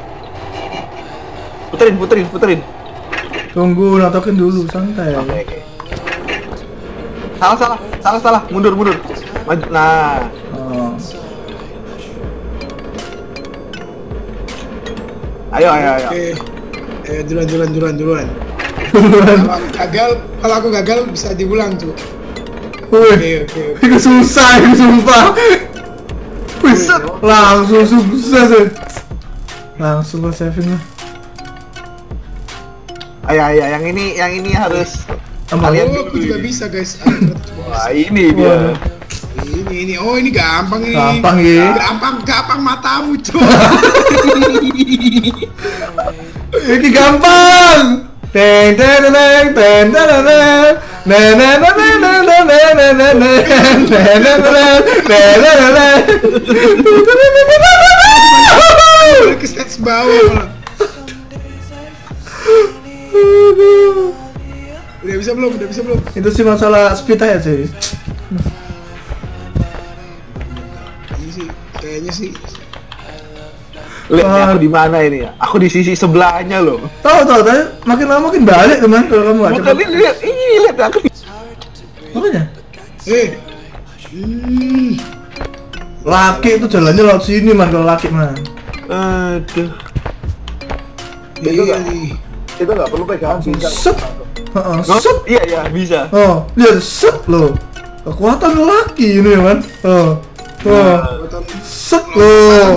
Puterin. Tunggu, natokin dulu, santai. Oke. Salah. Mundur. Maju. Nah. Ayo. Eh, duluan. Kalau aku gagal bisa diulang tuh. Oke. Itu susah, itu sumpah. Bisa langsung susah sih. Langsung lo saving lah. Ayo, yang ini harus. Kalian aku juga bisa guys. Wah ini dia. Ini ini gampang ini. Gampang matamu cuy. Ini gampang. Udah bisa belum? Itu sih masalah speed aja sih. Kayaknya sih. Lihat aku di mana ini ya? Aku di sisi sebelahnya loh. Tahu tadi makin lama makin balik teman kalau kamu aja. Tadi lihat aku. Makanya. Laki itu jalannya laut sini man kalau laki man. Aduh. Itu nggak perlu pegangan. Sup. Sup. Iya bisa. Oh lihat sup loh. Kekuatan laki ini man. Set lo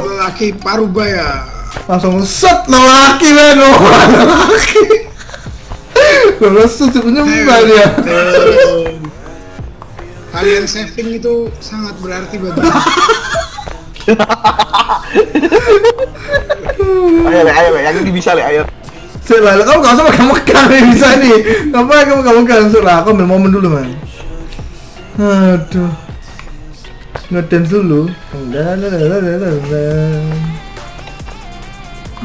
lelaki parubaya langsung set lelaki leno lelaki langsung nyembah dia. Kalian saving itu sangat berarti bagi. Ayo yang ini bisa le ayo. Sila, kamu gak usah megang-megang nih, bisa nih. Ngapain kamu megang-megang? Sila, aku ambil momen dulu, man. Aduh, ngedance dulu.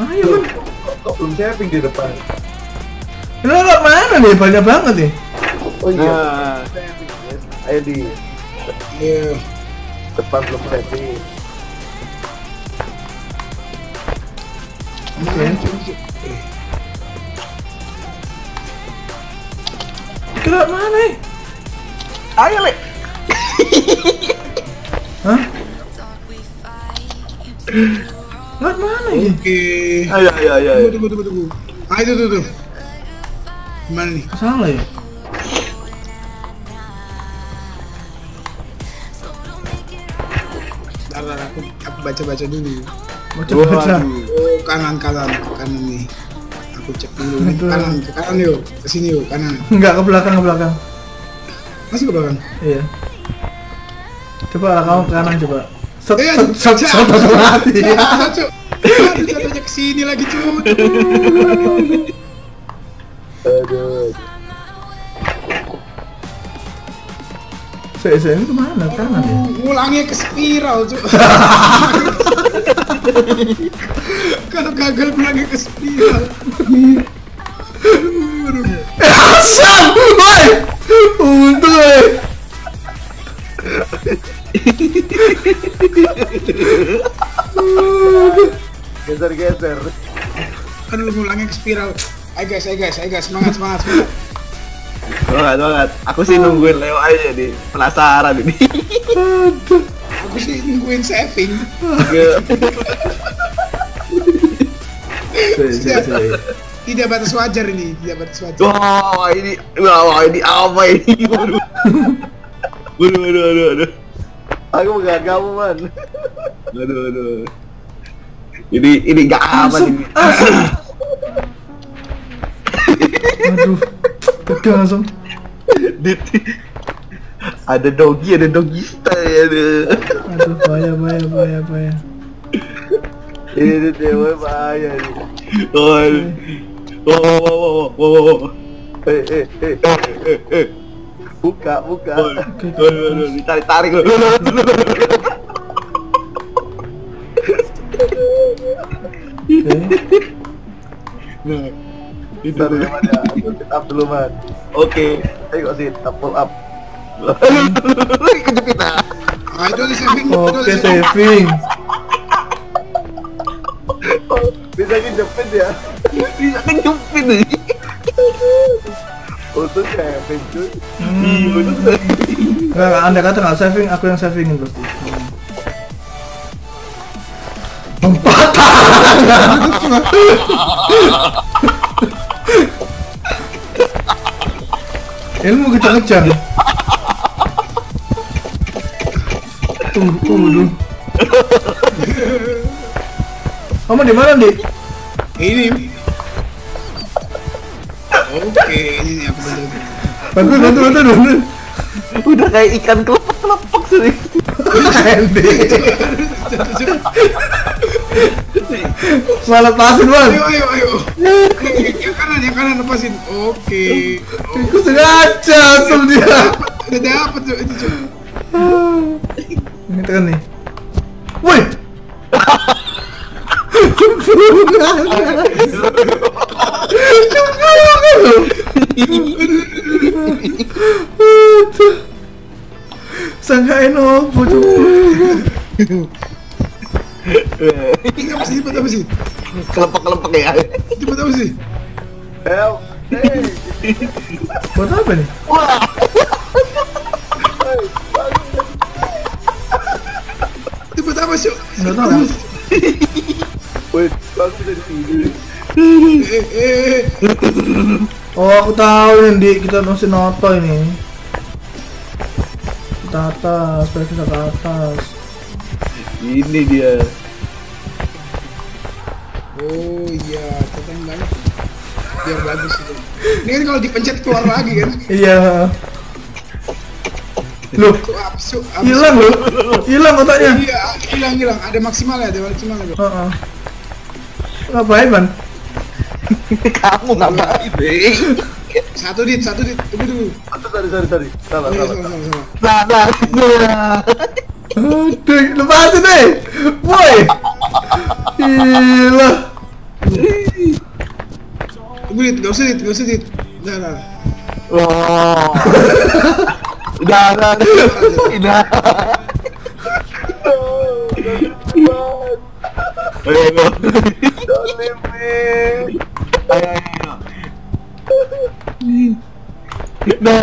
Ayo, man. Kok belum saving di depan? Lo kok mana nih? Banyak banget nih. Oh iya, ayo di depan belum saving. Oke, gerak mana? Ayo le. Hah? Gerak mana? Oke. Ayo. Tunggu. Ayo tuh. Mana nih? Salah ya. Ntar aku baca-baca dulu. Baca-baca. Oh, kanan nih. Aku cek dulu nih. Kanan yuk. Kesini yuk, kanan. Enggak, ke belakang. Masih ke belakang? Iya. Coba lah kamu ke kanan coba. Satu hati. Aduh, jatuhnya kesini lagi cuy. Aduh. Saya itu mana? Kanan ya? Mulangnya ke spiral cuy. Kalau gagal mulangnya ke spiral. Asam! Woi! Untung woi! Geser. Aduh, mulangnya ke spiral. Ayo guys, semangat. Banget. Aku sih nungguin Leo aja nih, penasaran ini. Aku sih nungguin saving. Tidak batas wajar ini. Wah ini apa ini? Waduh. Aku nggak kamu man. Waduh. Ini nggak aman ini. Aduh, tegang langsung. Ada doggy style. Aduh, bahaya. Ini dewa bahaya nih. Oh. Eh. Buka. Aduh, ditarik lu. Oke. Bentar dulu man ya, aku sit up dulu man. Oke, ayo kok sit up, pull up. Lagi kejepit ah. Aduh di saving. Oke saving. Bisa kejepit ya. Bisa kejepit nih. Untuk saving cuy. Nggak, anda kata nggak saving, aku yang savingin pasti. Empatah! Ilmu kita ngejar. Tunggu dulu. Kamu di mana, Dik? Ini. Oke, ini aku bantu. Bantu. Udah kayak ikan kelepek-kelepek sih. Malah lepasin, Bang. Ayo. Yang kanan lepasin. Oke. Aku sengaja asal dia. Udah dapet tuh itu cuy. Ini tekan nih. Woi. Sangkain oh, bodoh. Apa sih? Kelompok ya. Cepat apa sih? Help. Buat apa nih? Wah. Cepat apa sih? Enggak tahu. Wait, bagus dari sini. Oh, aku tahu nih, Dik. Kita mesti noto ini. Ke atas. Ini dia. Oh iya, teteng banget. Biar bagus itu. Ini kan kalau dipencet keluar lagi kan? Iya. Loh, hilang otaknya. Iya, hilang. Ada maksimal ya, ada maksimal. Heeh. Ngapain, Man? Kamu ngapain, Bey? Satu dit, tunggu dulu. Sorry. Salah. Aduh, lepasin deh. Woi. Gila. Tunggu dit, gak usah dit. Nah. Wah. Udah.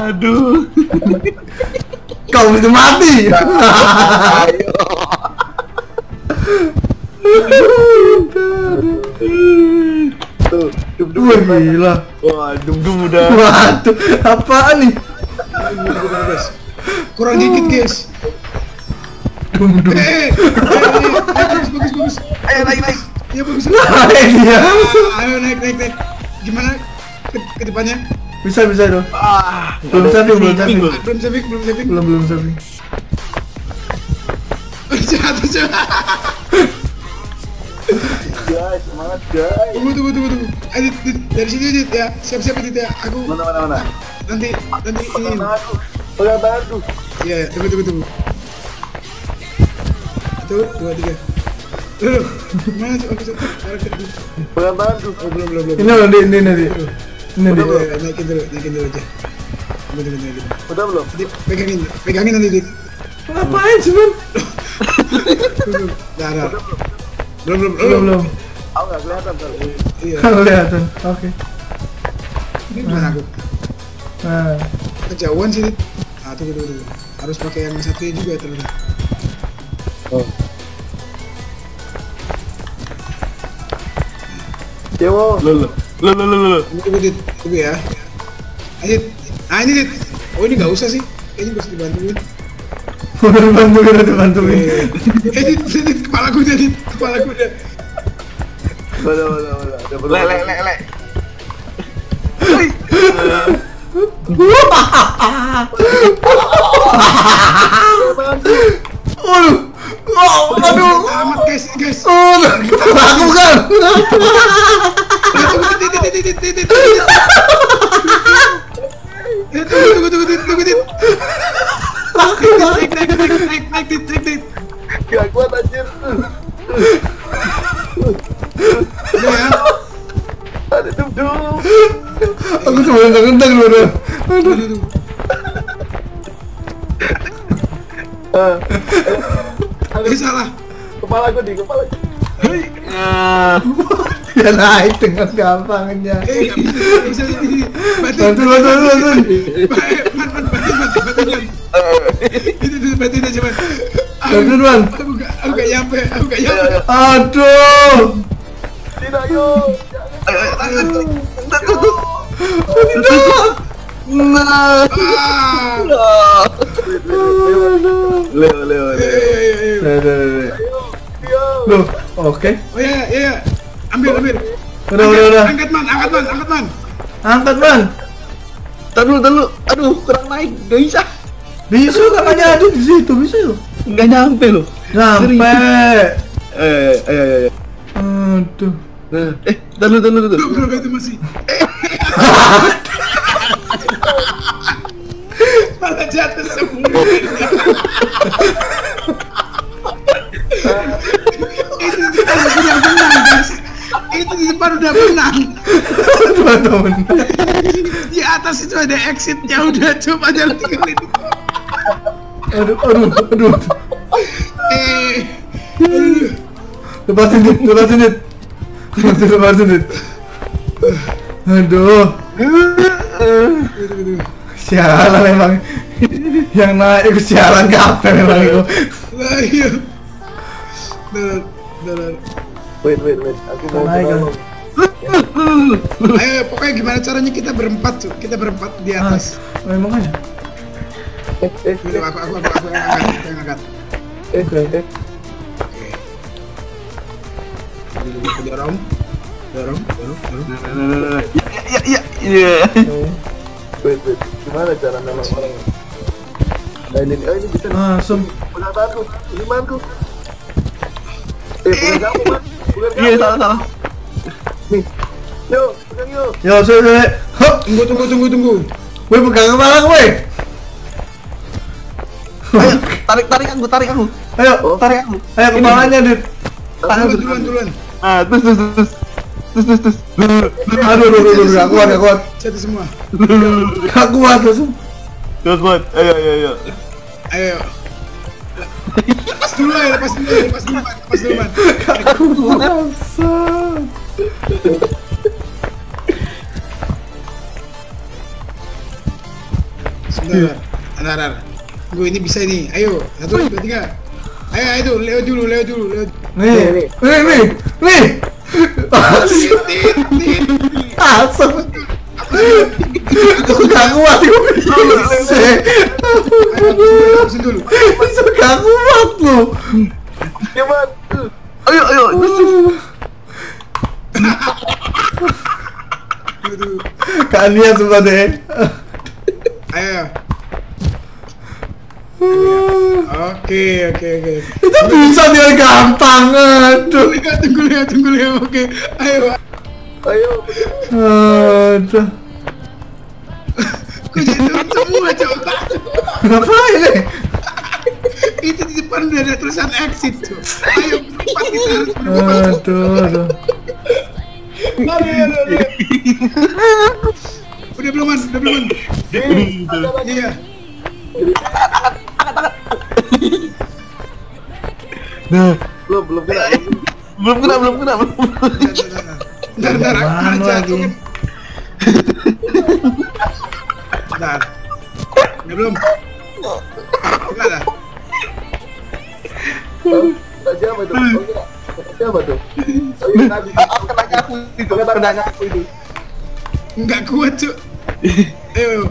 Aduh. Kau bisa mati. Ayo. Tuh, dum-dum gila. Wah, dum-dum udah. Waduh, apaan nih? Kurang dikit, guys. Dum-dum. Bagus. Ayo naik. Iya bagus. Ayo naik. Gimana ke depannya? Bisa dong. Ah, belum saving. Guys, semangat guys. Tunggu. Edit dari sini edit ya. Siap-siap edit ya. Aku mana. Nanti ini. Aku. Iya, tunggu. 1, 2, 3. Loh, mana tuh aku belum. Ini. Udah naikin dulu aja. Udah belum? Pegangin nanti dik. Ngapain sih man? Belum. Aku nggak kelihatan tadi. Iya. Kelihatan, oke. Ini mana aku? Nah, kejauhan sih dik. Ah tunggu. Harus pakai yang satu juga ternyata. Oh. Cewo. Loh. Tunggu ya. Ini dit. Oh ini gak usah sih. Kayaknya harus dibantuin. Bantuin. Dit. Kepala gue dit. Wadah. Lek. Aduh. Amat guys. Kepala aku kan. Tunggu dit. Naik dit. Gak kuat anjir. Udah ya. Ada dum-dum. Aku cuma ngendang dulu. Aduh. Ini salah. Kepala gue. Dia naik dengan gampangnya. Bantu. Bantu aja man. Bantuan. Aku gak nyampe. Aduh. Tidak yuk. Leo. Oke. Oh iya. Ambil. Udah. Angkat man. Tahan dulu. Aduh, kurang naik. Gak bisa. Bisa tangannya ada di situ, bisa loh. Enggak nyampe loh. Nyampe. Ayo. Aduh. Tahan dulu. Berapa itu masih? Malah jatuh semua. Itu di depan udah menang. Di atas itu ada exitnya, udah coba jalan 3 menit. Aduh. Lepasin dit. Aduh. Sialan memang. Yang naik sialan kafe memang itu. Dalar. Wait. Aku mau naik. Ayo, pokoknya gimana caranya kita berempat di atas. Memang aja. Aku angkat. Oke. Dorong. Iya. Wait. Gimana cara nolong orang? Ini bisa. Langsung. Pulang aku. Bukan kamu, Mas. Iya, salah. Nih. Yo, bukan Yo, hop. Tunggu. Weh, pegang kepala gue. Ayo, tarik aku. Ayo, tarik aku. Ayo kepalanya, Dit. Tangan duluan. Ah, terus. Aduh, aku kuat. Satu semua. Aku kuat terus. Terus buat. Ayo. Lepas dulu. Aku rasa. Sebentar, anak-anak. Gue ini bisa nih. Ayo, 1, 2, 3. Ayo, lewat dulu. Nih. Asal. Aku gak kuat. Aku gak kuat lu. Ayo. Kalian semua deh. Oke. Itu bisa dia gampang. Aduh. Tunggu lihat. Oke. Ayo. Aduh. Kok jatuhin semua coba. Kenapa ini? Itu di depan udah ada tulisan exit. Ayo cepat kita harus berubah. Aduh. Udah beluman. Iya. Nah, belum kena. Bentar, aku jatuh. Bentar. Belum ada. Siapa tuh? Kenanya aku itu. Enggak kuat, Cuk. Ayo.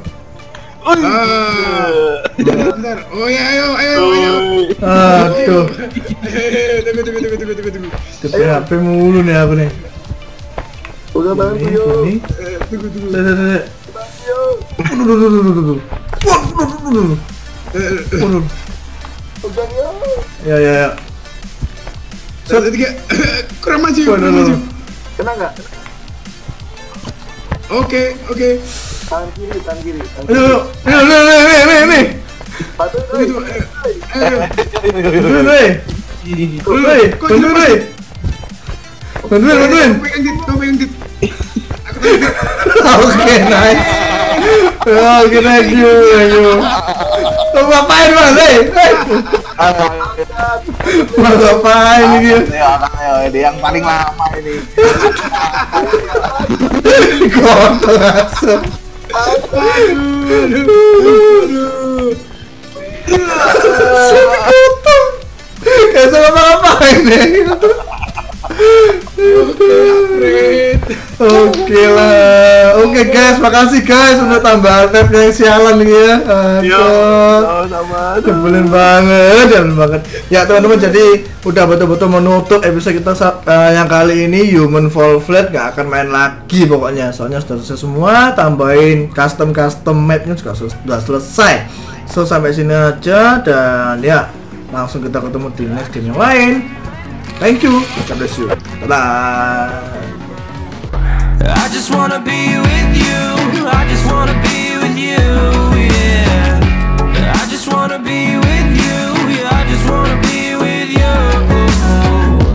Bentar. Ayo. Aduh. Tunggu. Tapi HP mulu nih aku nih. Udah bang, yo. Tunggu. Duh. Ya. Satu 3. Kurang maju. Kena enggak? Oke. Tangan kiri. Nih. Bantuin. Kau pengen dit. Oke, nice. Kau ngapain, Mas? Mas ngapain ini dia? Yang paling lama ini. Kontol asem. Aduh. Kayak sama ngapain ini? Oke, guys, makasih guys udah tambahan tab yang sialan nih ya. Kebelin banget. Ya teman-teman, jadi udah betul-betul menutup episode kita yang kali ini. Human Fall Flat gak akan main lagi pokoknya. Soalnya sudah selesai semua, tambahin custom mapnya juga sudah selesai. So sampai sini aja dan ya langsung kita ketemu di next game yang lain. Thank you. God bless you. Bye-bye. I just wanna be with you. I just wanna be with you. Yeah. I just wanna be with you.